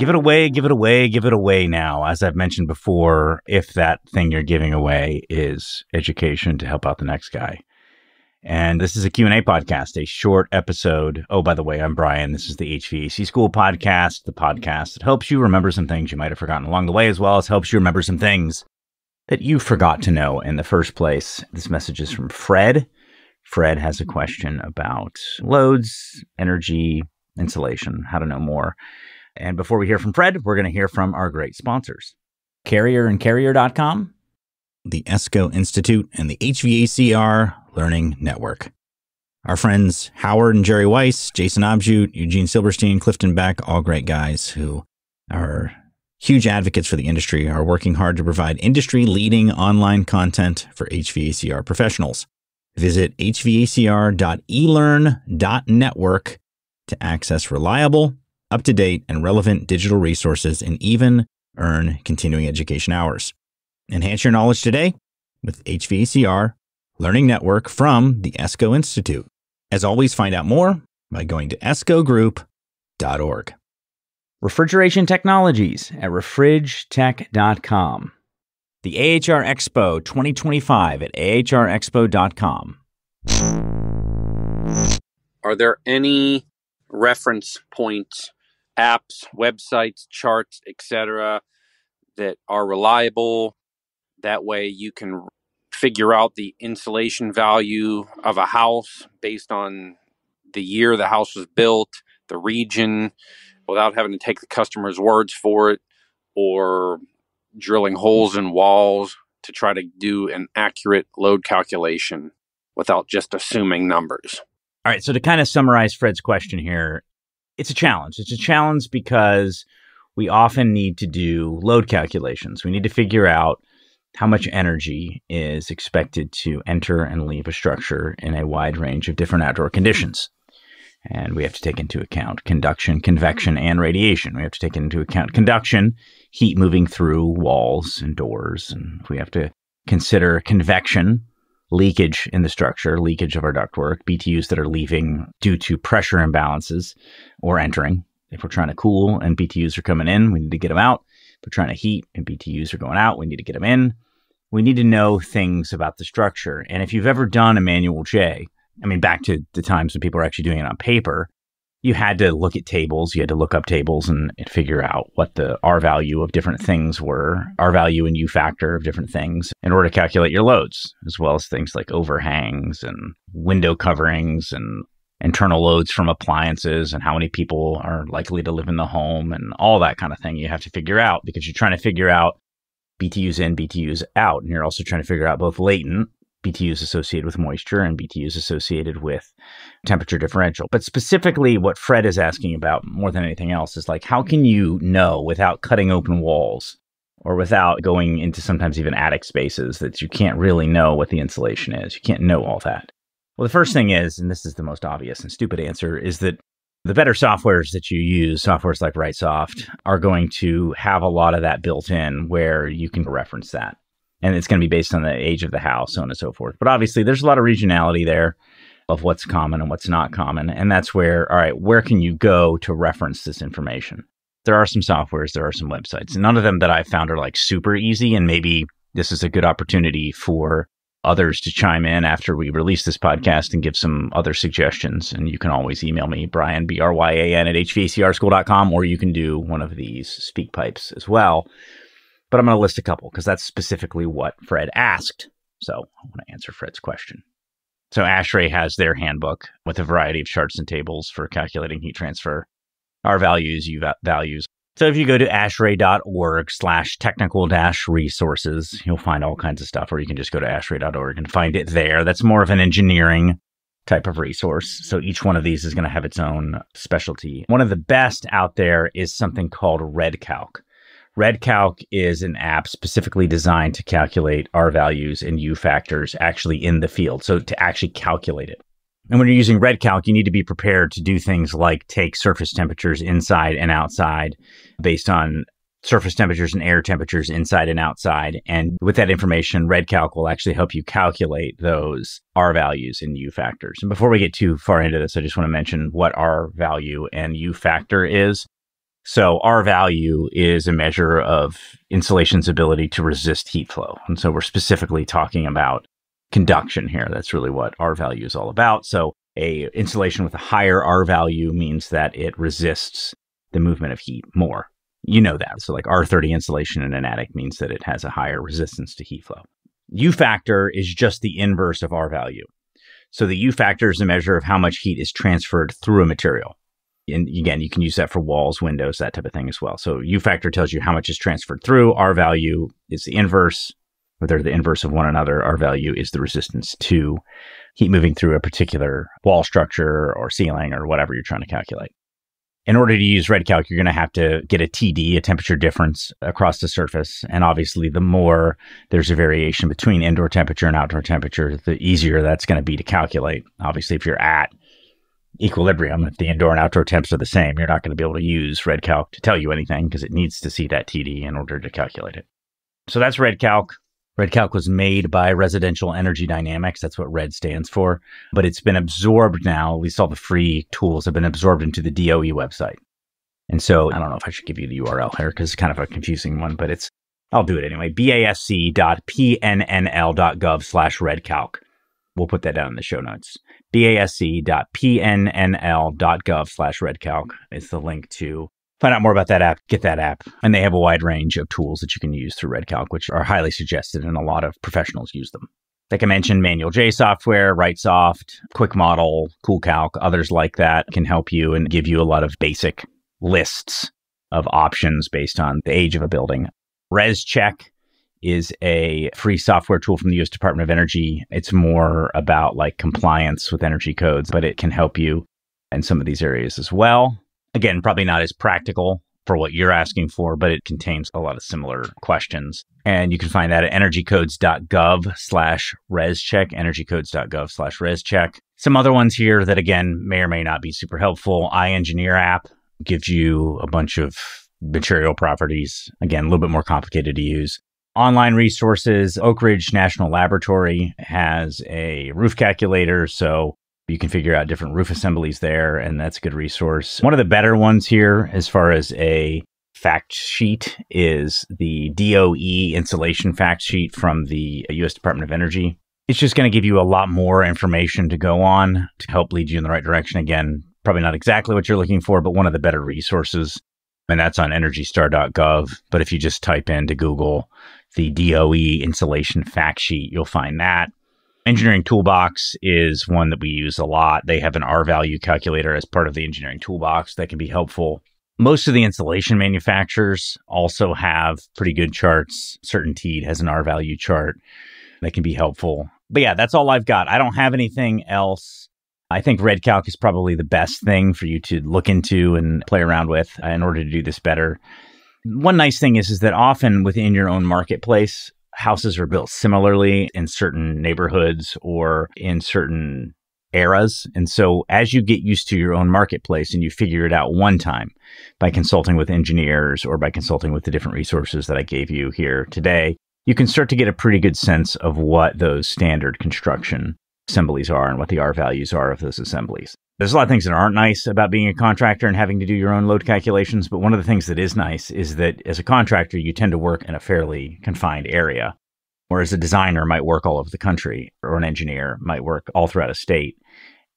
Give it away, give it away, give it away now. As I've mentioned before, if that thing you're giving away is education to help out the next guy. And this is a Q&A podcast, a short episode. Oh, by the way, I'm Bryan. This is the HVAC School podcast, the podcast that helps you remember some things you might have forgotten along the way, as well as helps you remember some things that you forgot to know in the first place. This message is from Fred. Fred has a question about loads, energy, insulation, how to know more. And before we hear from Fred, we're going to hear from our great sponsors, Carrier and Carrier.com, the ESCO Institute, and the HVACR Learning Network. Our friends Howard and Jerry Weiss, Jason Objute, Eugene Silberstein, Clifton Beck, all great guys who are huge advocates for the industry, are working hard to provide industry-leading online content for HVACR professionals. Visit hvacr.elearn.network to access reliable, up-to-date, and relevant digital resources and even earn continuing education hours. Enhance your knowledge today with HVACR Learning Network from the ESCO Institute. As always, find out more by going to escogroup.org. Refrigeration Technologies at refrigetech.com. The AHR Expo 2025 at ahrexpo.com. Are there any reference points, apps, websites, charts, etc., that are reliable? That way you can figure out the insulation value of a house based on the year the house was built, the region, without having to take the customer's words for it or drilling holes in walls to try to do an accurate load calculation without just assuming numbers. All right. So to kind of summarize Fred's question here, it's a challenge. It's a challenge because we often need to do load calculations. We need to figure out how much energy is expected to enter and leave a structure in a wide range of different outdoor conditions. And we have to take into account conduction, convection, and radiation. We have to take into account conduction, heat moving through walls and doors. And we have to consider convection, leakage in the structure, leakage of our ductwork, BTUs that are leaving due to pressure imbalances or entering. If we're trying to cool and BTUs are coming in, we need to get them out. If we're trying to heat and BTUs are going out, we need to get them in. We need to know things about the structure. And if you've ever done a Manual J, I mean, back to the times when people were actually doing it on paper, you had to look at tables, you had to look up tables and figure out what the R value of different things were, R value and U factor of different things in order to calculate your loads, as well as things like overhangs and window coverings and internal loads from appliances and how many people are likely to live in the home and all that kind of thing you have to figure out because you're trying to figure out BTUs in, BTUs out. And you're also trying to figure out both latent BTUs associated with moisture and BTUs associated with temperature differential. But specifically what Fred is asking about more than anything else is like, how can you know without cutting open walls or without going into sometimes even attic spaces that you can't really know what the insulation is? You can't know all that. Well, the first thing is, and this is the most obvious and stupid answer, is that the better softwares that you use, softwares like Wrightsoft, are going to have a lot of that built in where you can reference that. And it's going to be based on the age of the house, so on and so forth. But obviously, there's a lot of regionality there of what's common and what's not common. And that's where, all right, where can you go to reference this information? There are some softwares, there are some websites. None of them that I've found are like super easy. And maybe this is a good opportunity for others to chime in after we release this podcast and give some other suggestions. And you can always email me, Bryan, B-R-Y-A-N at HVACRschool.com, or you can do one of these speak pipes as well. But I'm going to list a couple because that's specifically what Fred asked. So I want to answer Fred's question. So ASHRAE has their handbook with a variety of charts and tables for calculating heat transfer, R values, U values. So if you go to ashrae.org/technical-resources, you'll find all kinds of stuff, or you can just go to ashrae.org and find it there. That's more of an engineering type of resource. So each one of these is going to have its own specialty. One of the best out there is something called RedCalc. RedCalc is an app specifically designed to calculate R values and U factors actually in the field, so to actually calculate it. And when you're using RedCalc, you need to be prepared to do things like take surface temperatures inside and outside based on surface temperatures and air temperatures inside and outside. And with that information, RedCalc will actually help you calculate those R values and U factors. And before we get too far into this, I just want to mention what R value and U factor is. So R value is a measure of insulation's ability to resist heat flow. And so we're specifically talking about conduction here. That's really what R value is all about. So a insulation with a higher R value means that it resists the movement of heat more. You know that. So like R30 insulation in an attic means that it has a higher resistance to heat flow. U factor is just the inverse of R value. So the U factor is a measure of how much heat is transferred through a material. And again, you can use that for walls, windows, that type of thing as well. So U factor tells you how much is transferred through. R value is the inverse, or they're the inverse of one another. R value is the resistance to heat moving through a particular wall structure or ceiling or whatever you're trying to calculate. In order to use RedCalc, you're going to have to get a TD, a temperature difference across the surface. And obviously, the more there's a variation between indoor temperature and outdoor temperature, the easier that's going to be to calculate. Obviously, if you're at equilibrium, if the indoor and outdoor temps are the same, you're not going to be able to use RedCalc to tell you anything because it needs to see that TD in order to calculate it. So that's RedCalc. RedCalc was made by Residential Energy Dynamics. That's what RED stands for. But it's been absorbed now, at least all the free tools have been absorbed into the DOE website. And so I don't know if I should give you the URL here because it's kind of a confusing one, but it's, I'll do it anyway, basc.pnnl.gov/redcalc. We'll put that down in the show notes. basc.pnnl.gov/redcalc is the link to find out more about that app, get that app. And they have a wide range of tools that you can use through RedCalc, which are highly suggested, and a lot of professionals use them. Like I mentioned, Manual J software, Wrightsoft, Quick Model, CoolCalc, others like that can help you and give you a lot of basic lists of options based on the age of a building. ResCheck is a free software tool from the U.S. Department of Energy. It's more about like compliance with energy codes, but it can help you in some of these areas as well. Again, probably not as practical for what you're asking for, but it contains a lot of similar questions. And you can find that at energycodes.gov/rescheck, energycodes.gov/rescheck. Some other ones here that, again, may or may not be super helpful. iEngineer app gives you a bunch of material properties. Again, a little bit more complicated to use. Online resources. Oak Ridge National Laboratory has a roof calculator, so you can figure out different roof assemblies there, and that's a good resource. One of the better ones here, as far as a fact sheet, is the DOE insulation fact sheet from the U.S. Department of Energy. It's just going to give you a lot more information to go on to help lead you in the right direction. Again, probably not exactly what you're looking for, but one of the better resources, and that's on EnergyStar.gov. But if you just type into Google the DOE insulation fact sheet, you'll find that. Engineering Toolbox is one that we use a lot. They have an R-value calculator as part of the Engineering Toolbox that can be helpful. Most of the insulation manufacturers also have pretty good charts. CertainTeed has an R-value chart that can be helpful. But yeah, that's all I've got. I don't have anything else. I think RedCalc is probably the best thing for you to look into and play around with in order to do this better. One nice thing is that often within your own marketplace, houses are built similarly in certain neighborhoods or in certain eras. And so as you get used to your own marketplace and you figure it out one time by consulting with engineers or by consulting with the different resources that I gave you here today, you can start to get a pretty good sense of what those standard construction assemblies are and what the R values are of those assemblies. There's a lot of things that aren't nice about being a contractor and having to do your own load calculations, but one of the things that is nice is that as a contractor, you tend to work in a fairly confined area, whereas a designer might work all over the country or an engineer might work all throughout a state.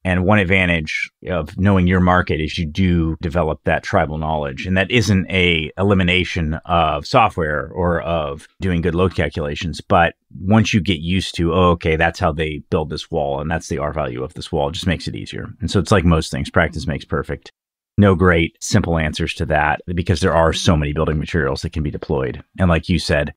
And one advantage of knowing your market is you do develop that tribal knowledge, and that isn't an elimination of software or of doing good load calculations. But once you get used to, oh, okay, that's how they build this wall, and that's the R value of this wall, it just makes it easier. And so it's like most things, practice makes perfect. No great simple answers to that because there are so many building materials that can be deployed. And like you said,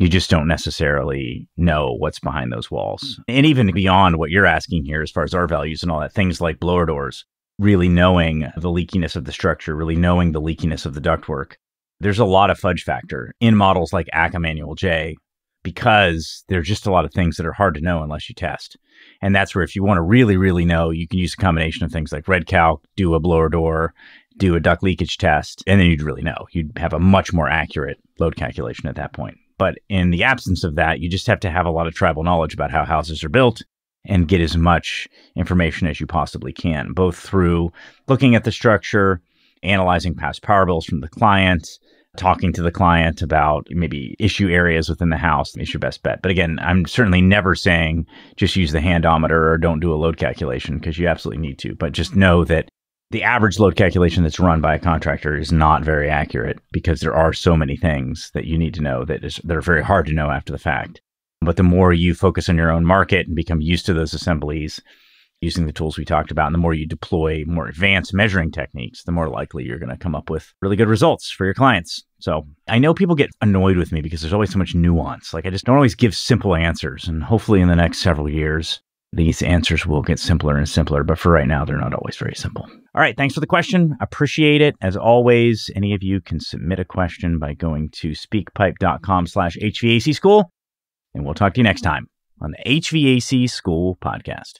you just don't necessarily know what's behind those walls. And even beyond what you're asking here, as far as R values and all that, things like blower doors, really knowing the leakiness of the structure, really knowing the leakiness of the ductwork. There's a lot of fudge factor in models like ACCA Manual J because there's just a lot of things that are hard to know unless you test. And that's where if you want to really, really know, you can use a combination of things like RedCalc, do a blower door, do a duct leakage test, and then you'd really know. You'd have a much more accurate load calculation at that point. But in the absence of that, you just have to have a lot of tribal knowledge about how houses are built and get as much information as you possibly can, both through looking at the structure, analyzing past power bills from the client, talking to the client about maybe issue areas within the house, is your best bet. But again, I'm certainly never saying just use the handometer or don't do a load calculation, because you absolutely need to. But just know that the average load calculation that's run by a contractor is not very accurate, because there are so many things that you need to know that are very hard to know after the fact. But the more you focus on your own market and become used to those assemblies using the tools we talked about, and the more you deploy more advanced measuring techniques, the more likely you're going to come up with really good results for your clients. So I know people get annoyed with me because there's always so much nuance. Like, I just don't always give simple answers. And hopefully in the next several years, these answers will get simpler and simpler. But for right now, they're not always very simple. All right. Thanks for the question. Appreciate it. As always, any of you can submit a question by going to speakpipe.com/HVAC School. And we'll talk to you next time on the HVAC School podcast.